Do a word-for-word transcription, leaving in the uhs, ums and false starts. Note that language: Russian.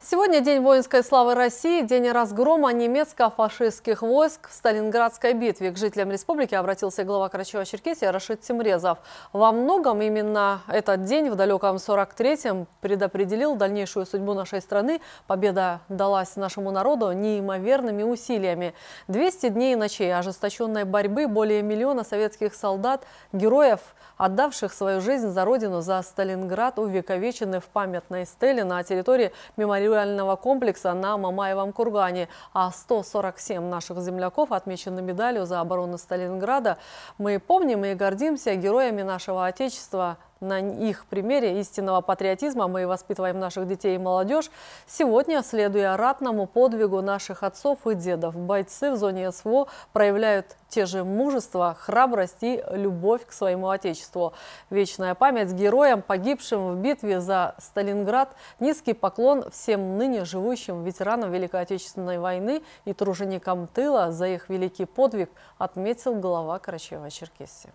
Сегодня день воинской славы России, день разгрома немецко-фашистских войск в Сталинградской битве. К жителям республики обратился глава Карачаево-Черкесии Рашид Темрезов. Во многом именно этот день в далеком сорок третьем предопределил дальнейшую судьбу нашей страны. Победа далась нашему народу неимоверными усилиями. двести дней и ночей ожесточенной борьбы, более миллиона советских солдат, героев, отдавших свою жизнь за родину, за Сталинград, увековечены в памятной стеле на территории мемориала комплекса на Мамаевом кургане. А сто сорок семь наших земляков отмечены медалью «За оборону Сталинграда». Мы помним и гордимся героями нашего Отечества. На их примере истинного патриотизма мы воспитываем наших детей и молодежь. Сегодня, следуя ратному подвигу наших отцов и дедов, бойцы в зоне СВО проявляют те же мужество, храбрость и любовь к своему Отечеству. Вечная память героям, погибшим в битве за Сталинград. Низкий поклон всем ныне живущим ветеранам Великой Отечественной войны и труженикам тыла за их великий подвиг, отметил глава Карачаево-Черкесии.